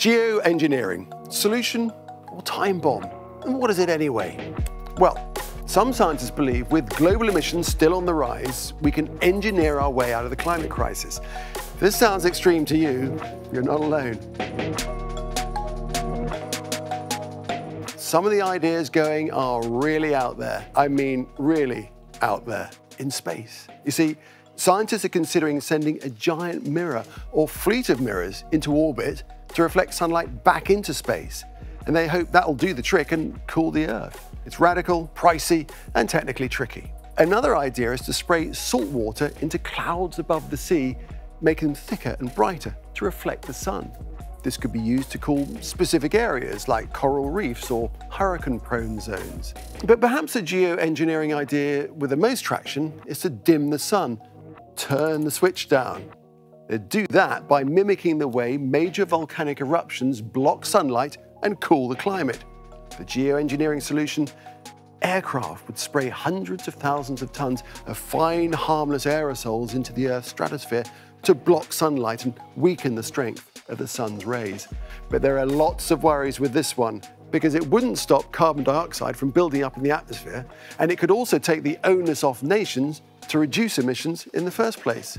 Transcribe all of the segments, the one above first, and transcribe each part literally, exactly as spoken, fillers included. Geoengineering, solution or time bomb? And what is it anyway? Well, some scientists believe with global emissions still on the rise, we can engineer our way out of the climate crisis. If this sounds extreme to you, you're not alone. Some of the ideas going are really out there. I mean, really out there in space. You see, scientists are considering sending a giant mirror or fleet of mirrors into orbit to reflect sunlight back into space. And they hope that'll do the trick and cool the Earth. It's radical, pricey, and technically tricky. Another idea is to spray salt water into clouds above the sea, making them thicker and brighter to reflect the sun. This could be used to cool specific areas like coral reefs or hurricane-prone zones. But perhaps the geoengineering idea with the most traction is to dim the sun, turn the switch down. They do that by mimicking the way major volcanic eruptions block sunlight and cool the climate. The geoengineering solution, aircraft would spray hundreds of thousands of tons of fine, harmless aerosols into the Earth's stratosphere to block sunlight and weaken the strength of the sun's rays. But there are lots of worries with this one, because it wouldn't stop carbon dioxide from building up in the atmosphere, and it could also take the onus off nations to reduce emissions in the first place.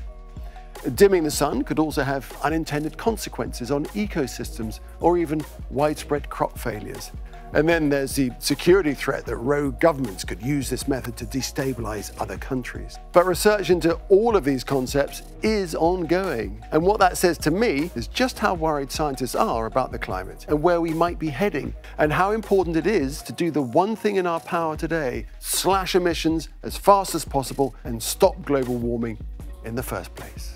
Dimming the sun could also have unintended consequences on ecosystems or even widespread crop failures. And then there's the security threat that rogue governments could use this method to destabilize other countries. But research into all of these concepts is ongoing. And what that says to me is just how worried scientists are about the climate and where we might be heading, and how important it is to do the one thing in our power today, slash emissions as fast as possible and stop global warming in the first place.